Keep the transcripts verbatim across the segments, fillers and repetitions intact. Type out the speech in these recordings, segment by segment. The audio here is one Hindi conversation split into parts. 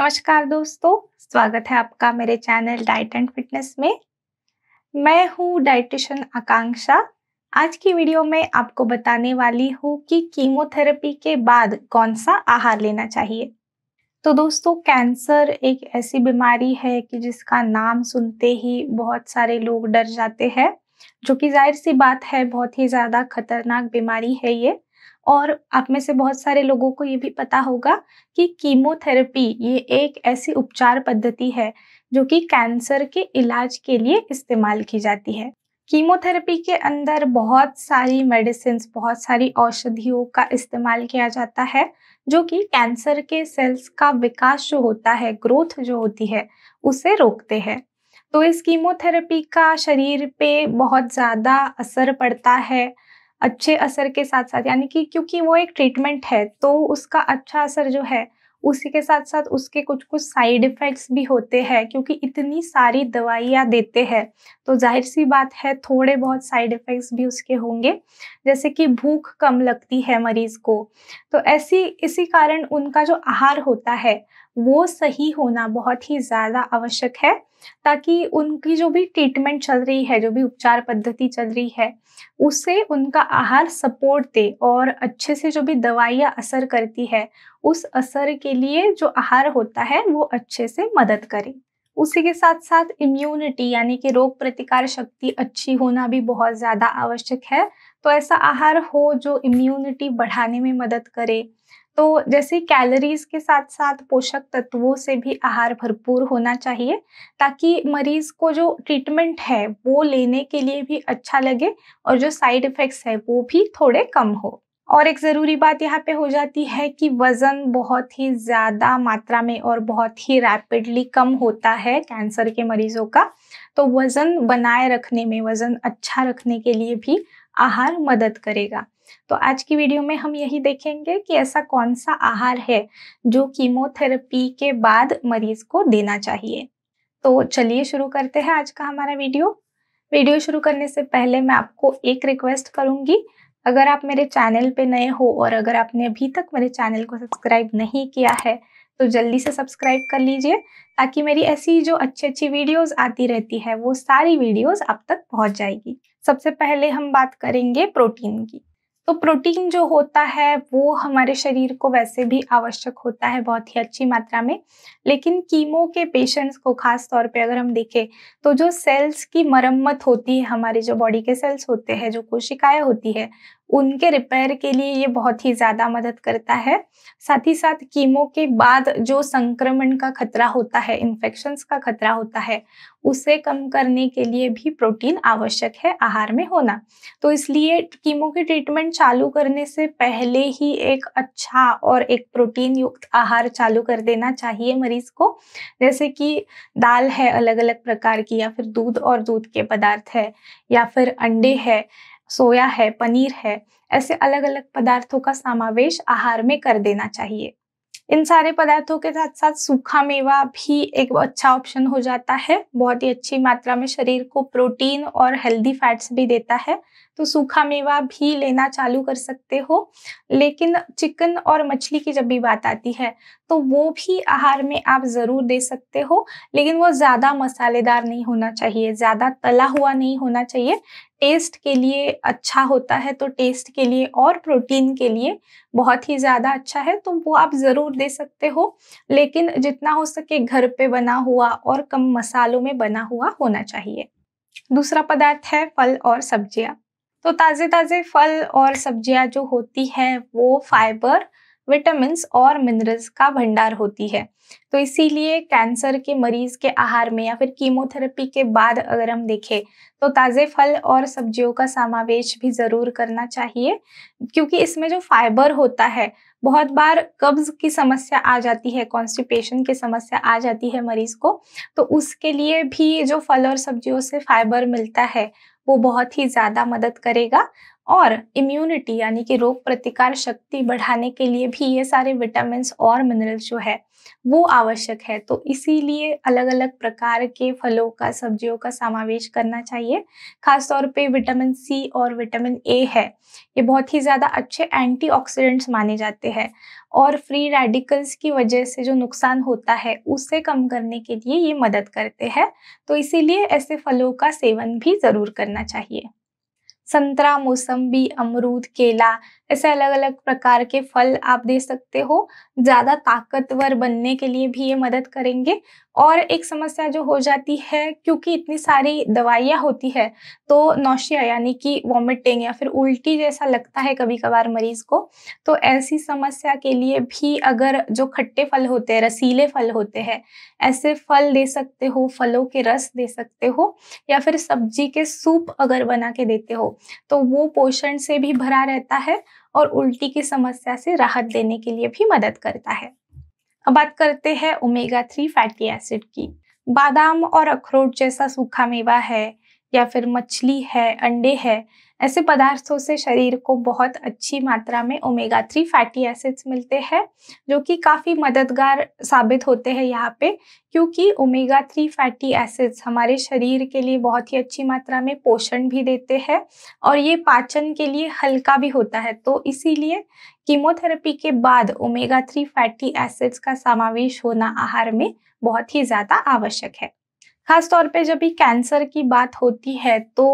नमस्कार दोस्तों, स्वागत है आपका मेरे चैनल डाइट एंड फिटनेस में। मैं हूँ डाइटिशियन आकांक्षा। आज की वीडियो में आपको बताने वाली हूँ कि कीमोथेरेपी के बाद कौन सा आहार लेना चाहिए। तो दोस्तों, कैंसर एक ऐसी बीमारी है कि जिसका नाम सुनते ही बहुत सारे लोग डर जाते हैं, जो कि जाहिर सी बात है बहुत ही ज़्यादा खतरनाक बीमारी है ये। और आप में से बहुत सारे लोगों को ये भी पता होगा कि कीमोथेरेपी ये एक ऐसी उपचार पद्धति है जो कि कैंसर के इलाज के लिए इस्तेमाल की जाती है। कीमोथेरेपी के अंदर बहुत सारी मेडिसिन्स, बहुत सारी औषधियों का इस्तेमाल किया जाता है, जो कि कैंसर के सेल्स का विकास जो होता है, ग्रोथ जो होती है, उसे रोकते हैं। तो इस कीमोथेरेपी का शरीर पे बहुत ज़्यादा असर पड़ता है, अच्छे असर के साथ साथ, यानी कि क्योंकि वो एक ट्रीटमेंट है तो उसका अच्छा असर जो है उसी के साथ साथ उसके कुछ कुछ साइड इफ़ेक्ट्स भी होते हैं। क्योंकि इतनी सारी दवाइयाँ देते हैं तो जाहिर सी बात है थोड़े बहुत साइड इफ़ेक्ट्स भी उसके होंगे, जैसे कि भूख कम लगती है मरीज़ को। तो ऐसी इसी कारण उनका जो आहार होता है वो सही होना बहुत ही ज़्यादा आवश्यक है, ताकि उनकी जो भी ट्रीटमेंट चल रही है, जो भी उपचार पद्धति चल रही है, उसे उनका आहार सपोर्ट दे और अच्छे से जो भी दवाइयाँ असर करती है उस असर के लिए जो आहार होता है वो अच्छे से मदद करे। उसी के साथ साथ इम्यूनिटी यानी कि रोग प्रतिकार शक्ति अच्छी होना भी बहुत ज़्यादा आवश्यक है। तो ऐसा आहार हो जो इम्यूनिटी बढ़ाने में मदद करे। तो जैसे कैलोरीज के साथ साथ पोषक तत्वों से भी आहार भरपूर होना चाहिए, ताकि मरीज को जो ट्रीटमेंट है वो लेने के लिए भी अच्छा लगे और जो साइड इफ़ेक्ट्स है वो भी थोड़े कम हो। और एक ज़रूरी बात यहाँ पे हो जाती है कि वज़न बहुत ही ज़्यादा मात्रा में और बहुत ही रैपिडली कम होता है कैंसर के मरीज़ों का। तो वज़न बनाए रखने में, वज़न अच्छा रखने के लिए भी आहार मदद करेगा। तो आज की वीडियो में हम यही देखेंगे कि ऐसा कौन सा आहार है जो कीमोथेरेपी के बाद मरीज को देना चाहिए। तो चलिए शुरू करते हैं आज का हमारा वीडियो। वीडियो शुरू करने से पहले मैं आपको एक रिक्वेस्ट करूंगी, अगर आप मेरे चैनल पे नए हो और अगर आपने अभी तक मेरे चैनल को सब्सक्राइब नहीं किया है तो जल्दी से सब्सक्राइब कर लीजिए, ताकि मेरी ऐसी जो अच्छी अच्छी वीडियोस आती रहती है वो सारी वीडियोस आप तक पहुंच जाएगी। सबसे पहले हम बात करेंगे प्रोटीन की। तो प्रोटीन जो होता है वो हमारे शरीर को वैसे भी आवश्यक होता है बहुत ही अच्छी मात्रा में, लेकिन कीमो के पेशेंट्स को खास तौर पे अगर हम देखें तो जो सेल्स की मरम्मत होती है, हमारे जो बॉडी के सेल्स होते हैं, जो कोशिकाएं होती है, उनके रिपेयर के लिए ये बहुत ही ज़्यादा मदद करता है। साथ ही साथ कीमो के बाद जो संक्रमण का खतरा होता है, इन्फेक्शंस का खतरा होता है, उसे कम करने के लिए भी प्रोटीन आवश्यक है आहार में होना। तो इसलिए कीमो की ट्रीटमेंट चालू करने से पहले ही एक अच्छा और एक प्रोटीन युक्त आहार चालू कर देना चाहिए मरीज को, जैसे कि दाल है अलग अलग प्रकार की, या फिर दूध और दूध के पदार्थ है, या फिर अंडे है, सोया है, पनीर है, ऐसे अलग अलग पदार्थों का समावेश आहार में कर देना चाहिए। इन सारे पदार्थों के साथ साथ सूखा मेवा भी एक अच्छा ऑप्शन हो जाता है, बहुत ही अच्छी मात्रा में शरीर को प्रोटीन और हेल्दी फैट्स भी देता है। तो सूखा मेवा भी लेना चालू कर सकते हो। लेकिन चिकन और मछली की जब भी बात आती है तो वो भी आहार में आप ज़रूर दे सकते हो, लेकिन वो ज़्यादा मसालेदार नहीं होना चाहिए, ज़्यादा तला हुआ नहीं होना चाहिए। टेस्ट के लिए अच्छा होता है, तो टेस्ट के लिए और प्रोटीन के लिए बहुत ही ज़्यादा अच्छा है, तो वो आप ज़रूर दे सकते हो। लेकिन जितना हो सके घर पे बना हुआ और कम मसालों में बना हुआ होना चाहिए। दूसरा पदार्थ है फल और सब्जियां। तो ताज़े ताज़े फल और सब्जियां जो होती है वो फाइबर, विटामिन्स और मिनरल्स का भंडार होती है। तो इसीलिए कैंसर के मरीज के आहार में या फिर कीमोथेरेपी के बाद अगर हम देखें तो ताज़े फल और सब्जियों का समावेश भी ज़रूर करना चाहिए, क्योंकि इसमें जो फाइबर होता है, बहुत बार कब्ज़ की समस्या आ जाती है, कॉन्स्टिपेशन की समस्या आ जाती है मरीज़ को, तो उसके लिए भी जो फल और सब्जियों से फाइबर मिलता है वो बहुत ही ज़्यादा मदद करेगा। और इम्यूनिटी यानी कि रोग प्रतिकार शक्ति बढ़ाने के लिए भी ये सारे विटामिन्स और मिनरल्स जो है वो आवश्यक है। तो इसीलिए अलग अलग प्रकार के फलों का, सब्जियों का समावेश करना चाहिए। खासतौर पे विटामिन सी और विटामिन ए है, ये बहुत ही ज़्यादा अच्छे एंटीऑक्सीडेंट्स माने जाते हैं और फ्री रेडिकल्स की वजह से जो नुकसान होता है उसे कम करने के लिए ये मदद करते हैं। तो इसीलिए ऐसे फलों का सेवन भी ज़रूर करना चाहिए। संतरा, मौसम्बी, अमरूद, केला, ऐसे अलग अलग प्रकार के फल आप दे सकते हो। ज़्यादा ताकतवर बनने के लिए भी ये मदद करेंगे। और एक समस्या जो हो जाती है, क्योंकि इतनी सारी दवाइयाँ होती है तो नौशिया यानी कि वॉमिटिंग या फिर उल्टी जैसा लगता है कभी कभार मरीज को। तो ऐसी समस्या के लिए भी अगर जो खट्टे फल होते हैं, रसीले फल होते हैं, ऐसे फल दे सकते हो, फलों के रस दे सकते हो या फिर सब्जी के सूप अगर बना के देते हो तो वो पोषण से भी भरा रहता है और उल्टी की समस्या से राहत देने के लिए भी मदद करता है। अब बात करते हैं ओमेगा थ्री फैटी एसिड की। बादाम और अखरोट जैसा सूखा मेवा है या फिर मछली है, अंडे है, ऐसे पदार्थों से शरीर को बहुत अच्छी मात्रा में ओमेगा थ्री फैटी एसिड्स मिलते हैं जो कि काफ़ी मददगार साबित होते हैं यहाँ पे, क्योंकि ओमेगा थ्री फैटी एसिड्स हमारे शरीर के लिए बहुत ही अच्छी मात्रा में पोषण भी देते हैं और ये पाचन के लिए हल्का भी होता है। तो इसीलिए कीमोथेरेपी के बाद ओमेगा थ्री फैटी एसिड्स का समावेश होना आहार में बहुत ही ज़्यादा आवश्यक है। खासतौर पे जब भी कैंसर की बात होती है तो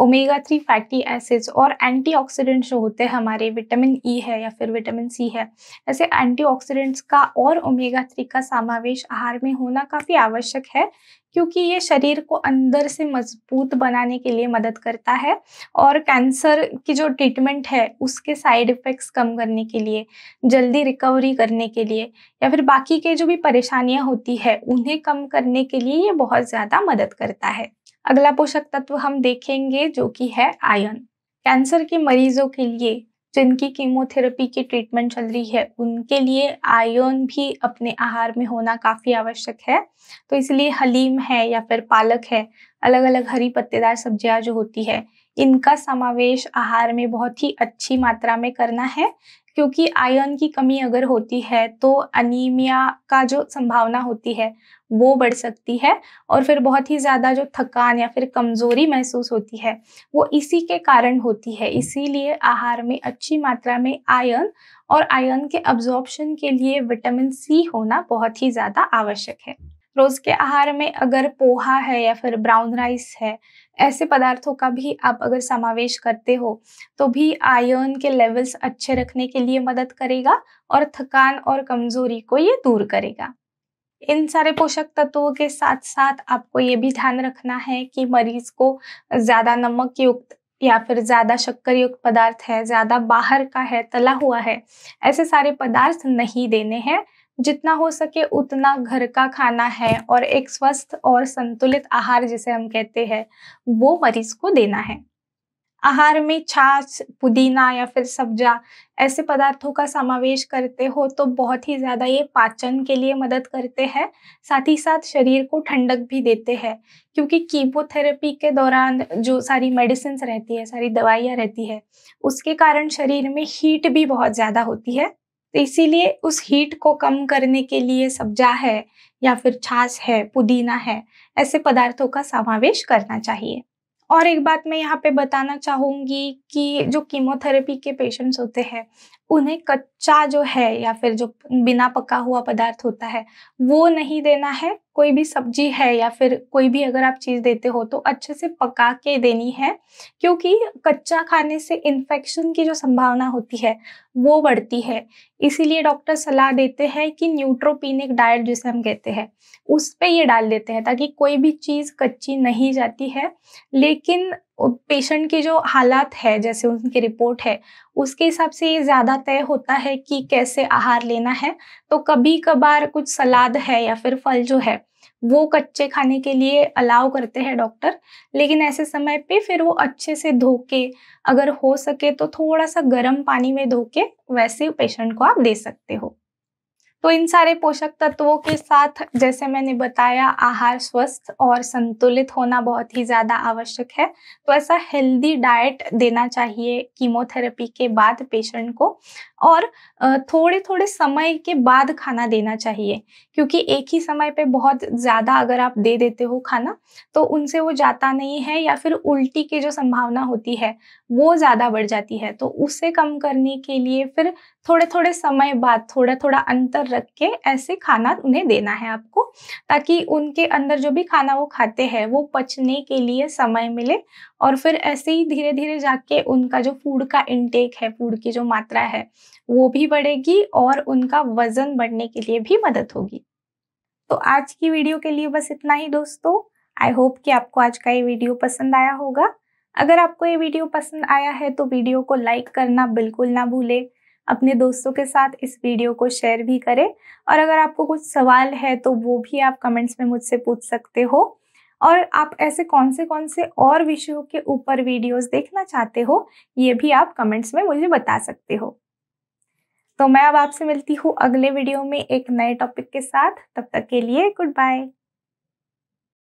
ओमेगा थ्री फैटी एसिड्स और एंटीऑक्सीडेंट्स जो होते हैं हमारे, विटामिन ई है या फिर विटामिन सी है, ऐसे एंटीऑक्सीडेंट्स का और ओमेगा थ्री का समावेश आहार में होना काफ़ी आवश्यक है, क्योंकि ये शरीर को अंदर से मजबूत बनाने के लिए मदद करता है और कैंसर की जो ट्रीटमेंट है उसके साइड इफ़ेक्ट्स कम करने के लिए, जल्दी रिकवरी करने के लिए या फिर बाकी के जो भी परेशानियां होती है उन्हें कम करने के लिए ये बहुत ज़्यादा मदद करता है। अगला पोषक तत्व हम देखेंगे जो कि है आयरन। कैंसर के मरीजों के लिए जिनकी कीमोथेरेपी की ट्रीटमेंट चल रही है उनके लिए आयरन भी अपने आहार में होना काफ़ी आवश्यक है। तो इसलिए हलीम है या फिर पालक है, अलग अलग हरी पत्तेदार सब्जियां जो होती है, इनका समावेश आहार में बहुत ही अच्छी मात्रा में करना है, क्योंकि आयरन की कमी अगर होती है तो अनीमिया का जो संभावना होती है वो बढ़ सकती है और फिर बहुत ही ज़्यादा जो थकान या फिर कमज़ोरी महसूस होती है वो इसी के कारण होती है। इसीलिए आहार में अच्छी मात्रा में आयरन और आयरन के अब्जॉर्प्शन के लिए विटामिन सी होना बहुत ही ज़्यादा आवश्यक है। रोज़ के आहार में अगर पोहा है या फिर ब्राउन राइस है, ऐसे पदार्थों का भी आप अगर समावेश करते हो तो भी आयरन के लेवल्स अच्छे रखने के लिए मदद करेगा और थकान और कमज़ोरी को ये दूर करेगा। इन सारे पोषक तत्वों के साथ साथ आपको ये भी ध्यान रखना है कि मरीज़ को ज़्यादा नमक युक्त या फिर ज़्यादा शक्कर युक्त पदार्थ है, ज़्यादा बाहर का है, तला हुआ है, ऐसे सारे पदार्थ नहीं देने हैं। जितना हो सके उतना घर का खाना है और एक स्वस्थ और संतुलित आहार जिसे हम कहते हैं वो मरीज को देना है। आहार में छाछ, पुदीना या फिर सब्जा, ऐसे पदार्थों का समावेश करते हो तो बहुत ही ज़्यादा ये पाचन के लिए मदद करते हैं, साथ ही साथ शरीर को ठंडक भी देते हैं, क्योंकि कीमोथेरेपी के दौरान जो सारी मेडिसिन रहती है, सारी दवाइयाँ रहती है, उसके कारण शरीर में हीट भी बहुत ज़्यादा होती है। तो इसीलिए उस हीट को कम करने के लिए सब्जा है या फिर छाछ है, पुदीना है, ऐसे पदार्थों का समावेश करना चाहिए। और एक बात मैं यहाँ पे बताना चाहूँगी कि जो कीमोथेरेपी के पेशेंट्स होते हैं उन्हें कच्चा जो है या फिर जो बिना पका हुआ पदार्थ होता है वो नहीं देना है। कोई भी सब्जी है या फिर कोई भी अगर आप चीज़ देते हो तो अच्छे से पका के देनी है, क्योंकि कच्चा खाने से इन्फेक्शन की जो संभावना होती है वो बढ़ती है। इसीलिए डॉक्टर सलाह देते हैं कि न्यूट्रोपेनिक डाइट जिसे हम कहते हैं उस पे ये डाल देते हैं, ताकि कोई भी चीज़ कच्ची नहीं जाती है। लेकिन पेशेंट की जो हालात है, जैसे उनकी रिपोर्ट है, उसके हिसाब से ये ज़्यादा तय होता है कि कैसे आहार लेना है। तो कभी कभार कुछ सलाद है या फिर फल जो है वो कच्चे खाने के लिए अलाउ करते हैं डॉक्टर, लेकिन ऐसे समय पे फिर वो अच्छे से धो के, अगर हो सके तो थोड़ा सा गर्म पानी में धो के वैसे पेशेंट को आप दे सकते हो। तो इन सारे पोषक तत्वों के साथ, जैसे मैंने बताया, आहार स्वस्थ और संतुलित होना बहुत ही ज़्यादा आवश्यक है। तो ऐसा हेल्दी डाइट देना चाहिए कीमोथेरेपी के बाद पेशेंट को, और थोड़े थोड़े समय के बाद खाना देना चाहिए, क्योंकि एक ही समय पे बहुत ज़्यादा अगर आप दे देते हो खाना तो उनसे वो जाता नहीं है, या फिर उल्टी की जो संभावना होती है वो ज़्यादा बढ़ जाती है। तो उसे कम करने के लिए फिर थोड़े थोड़े समय बाद, थोड़ा थोड़ा अंतर रख के ऐसे खाना उन्हें देना है आपको, ताकि उनके अंदर जो भी खाना वो खाते हैं वो पचने के लिए समय मिले। और फिर ऐसे ही धीरे धीरे जाके उनका जो फूड का इंटेक है, फूड की जो मात्रा है वो भी बढ़ेगी और उनका वजन बढ़ने के लिए भी मदद होगी। तो आज की वीडियो के लिए बस इतना ही दोस्तों। आई होप कि आपको आज का ये वीडियो पसंद आया होगा। अगर आपको ये वीडियो पसंद आया है तो वीडियो को लाइक करना बिल्कुल ना भूलें। अपने दोस्तों के साथ इस वीडियो को शेयर भी करें, और अगर आपको कुछ सवाल है तो वो भी आप कमेंट्स में मुझसे पूछ सकते हो। और आप ऐसे कौन से कौन से और विषयों के ऊपर वीडियोस देखना चाहते हो, ये भी आप कमेंट्स में मुझे बता सकते हो। तो मैं अब आपसे मिलती हूँ अगले वीडियो में एक नए टॉपिक के साथ। तब तक के लिए गुड बाय।